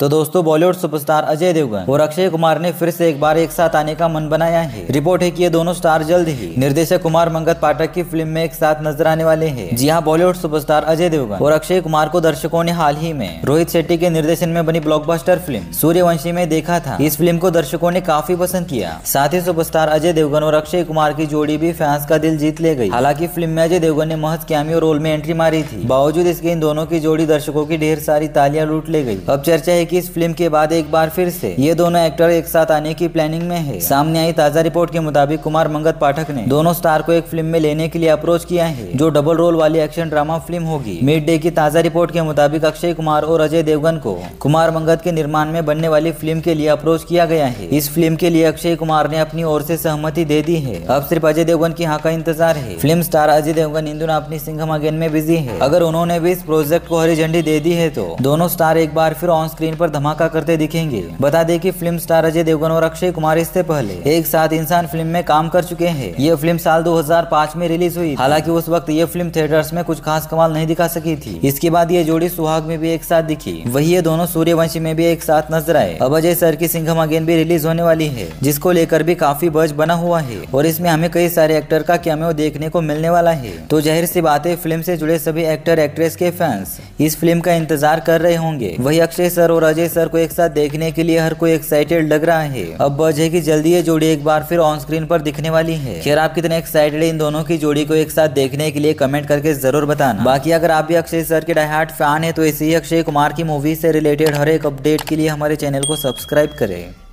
तो दोस्तों बॉलीवुड सुपरस्टार अजय देवगन और अक्षय कुमार ने फिर से एक बार एक साथ आने का मन बनाया है। रिपोर्ट है कि ये दोनों स्टार जल्द ही निर्देशक कुमार मंगत पाठक की फिल्म में एक साथ नजर आने वाले हैं। जी हां, बॉलीवुड सुपरस्टार अजय देवगन और अक्षय कुमार को दर्शकों ने हाल ही में रोहित शेट्टी के निर्देशन में बनी ब्लॉकबस्टर फिल्म सूर्यवंशी में देखा था। इस फिल्म को दर्शकों ने काफी पसंद किया। साथ ही सुपरस्टार अजय देवगन और अक्षय कुमार की जोड़ी भी फैंस का दिल जीत ले गई। हालांकि फिल्म में अजय देवगन ने महज कैमियो रोल में एंट्री मारी थी। बावजूद इसके इन दोनों की जोड़ी दर्शकों की ढेर सारी तालियां लूट ले गई। अब चर्चा है कि इस फिल्म के बाद एक बार फिर से ये दोनों एक्टर एक साथ आने की प्लानिंग में है। सामने आई ताजा रिपोर्ट के मुताबिक कुमार मंगत पाठक ने दोनों स्टार को एक फिल्म में लेने के लिए अप्रोच किया है, जो डबल रोल वाली एक्शन ड्रामा फिल्म होगी। मिड डे की ताजा रिपोर्ट के मुताबिक अक्षय कुमार और अजय देवगन को कुमार मंगत के निर्माण में बनने वाली फिल्म के लिए अप्रोच किया गया है। इस फिल्म के लिए अक्षय कुमार ने अपनी ओर से सहमति दे दी है। अब सिर्फ अजय देवगन की हां का इंतजार है। फिल्म स्टार अजय देवगन इन दिनों अपनी सिंघम अगेन में बिजी है। अगर उन्होंने भी इस प्रोजेक्ट को हरी झंडी दे दी है तो दोनों स्टार एक बार फिर ऑन स्क्रीन पर धमाका करते दिखेंगे। बता दें कि फिल्म स्टार अजय देवगन और अक्षय कुमार इससे पहले एक साथ इंसान फिल्म में काम कर चुके हैं। यह फिल्म साल 2005 में रिलीज हुई। हालांकि उस वक्त यह फिल्म थिएटर्स में कुछ खास कमाल नहीं दिखा सकी थी। इसके बाद ये जोड़ी सुहाग में भी एक साथ दिखी, वही ये दोनों सूर्यवंशी में भी एक साथ नजर आए। अब अजय सर की सिंघम अगेन भी रिलीज होने वाली है, जिसको लेकर भी काफी बज बना हुआ है और इसमें हमें कई सारे एक्टर का कैमियो देखने को मिलने वाला है। तो जाहिर सी बात है फिल्म से जुड़े सभी एक्टर एक्ट्रेस के फैंस इस फिल्म का इंतजार कर रहे होंगे। वही अक्षय सर और अजय सर को एक साथ देखने के लिए हर कोई एक्साइटेड लग रहा है। अब बज है कि जल्दी ये जोड़ी एक बार फिर ऑन स्क्रीन पर दिखने वाली है। खैर, आप कितने एक्साइटेड इन दोनों की जोड़ी को एक साथ देखने के लिए कमेंट करके जरूर बताना। बाकी अगर आप भी अक्षय सर के डायहार्ट फैन है तो ऐसे ही अक्षय कुमार की मूवी से रिलेटेड हर एक अपडेट के लिए हमारे चैनल को सब्सक्राइब करें।